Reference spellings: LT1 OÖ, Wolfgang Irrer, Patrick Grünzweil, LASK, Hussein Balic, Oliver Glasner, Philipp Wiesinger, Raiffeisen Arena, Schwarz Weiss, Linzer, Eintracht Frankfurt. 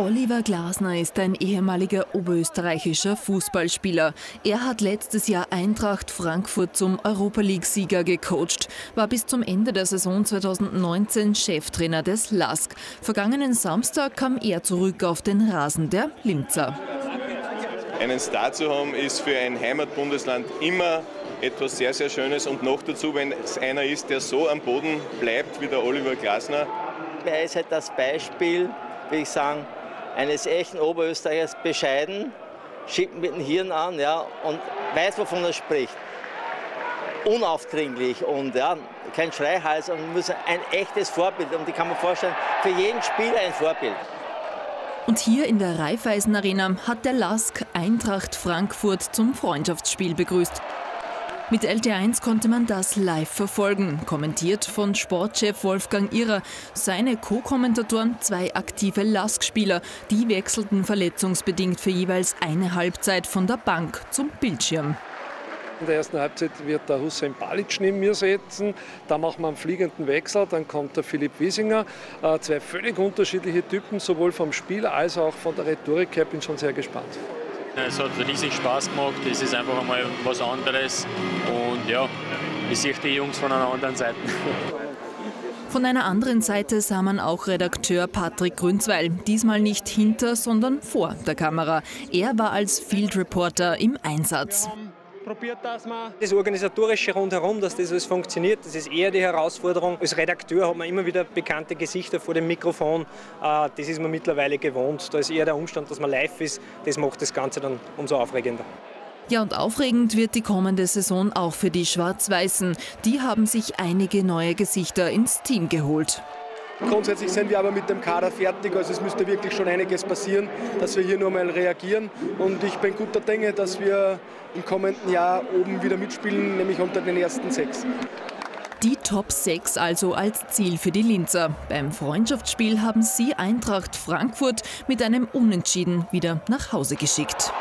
Oliver Glasner ist ein ehemaliger oberösterreichischer Fußballspieler. Er hat letztes Jahr Eintracht Frankfurt zum Europa-League-Sieger gecoacht, war bis zum Ende der Saison 2019 Cheftrainer des LASK. Vergangenen Samstag kam er zurück auf den Rasen der Linzer. Einen Star zu haben, ist für ein Heimatbundesland immer etwas sehr, sehr Schönes. Und noch dazu, wenn es einer ist, der so am Boden bleibt wie der Oliver Glasner. Er ist halt das Beispiel, will ich sagen, eines echten Oberösterreichers, bescheiden, schiebt mit dem Hirn an, ja, und weiß, wovon er spricht. Unaufdringlich und ja, kein Schreihals, und ein echtes Vorbild. Und ich kann mir vorstellen, für jeden Spieler ein Vorbild. Und hier in der Raiffeisen Arena hat der LASK Eintracht Frankfurt zum Freundschaftsspiel begrüßt. Mit LT1 konnte man das live verfolgen, kommentiert von Sportchef Wolfgang Irrer. Seine Co-Kommentatoren, zwei aktive LASK-Spieler, die wechselten verletzungsbedingt für jeweils eine Halbzeit von der Bank zum Bildschirm. In der ersten Halbzeit wird der Hussein Balic neben mir sitzen, da machen wir einen fliegenden Wechsel, dann kommt der Philipp Wiesinger. Zwei völlig unterschiedliche Typen, sowohl vom Spiel als auch von der Rhetorik her, bin schon sehr gespannt. Es hat riesig Spaß gemacht, es ist einfach einmal was anderes und ja, ich sehe die Jungs von einer anderen Seite. Von einer anderen Seite sah man auch Redakteur Patrick Grünzweil, diesmal nicht hinter, sondern vor der Kamera. Er war als Field Reporter im Einsatz. Das Organisatorische rundherum, dass das alles funktioniert, das ist eher die Herausforderung. Als Redakteur hat man immer wieder bekannte Gesichter vor dem Mikrofon. Das ist man mittlerweile gewohnt. Da ist eher der Umstand, dass man live ist. Das macht das Ganze dann umso aufregender. Ja, und aufregend wird die kommende Saison auch für die Schwarz-Weißen. Die haben sich einige neue Gesichter ins Team geholt. Grundsätzlich sind wir aber mit dem Kader fertig, also es müsste wirklich schon einiges passieren, dass wir hier nur mal reagieren. Und ich bin guter Dinge, dass wir im kommenden Jahr oben wieder mitspielen, nämlich unter den ersten 6. Die Top 6 also als Ziel für die Linzer. Beim Freundschaftsspiel haben sie Eintracht Frankfurt mit einem Unentschieden wieder nach Hause geschickt.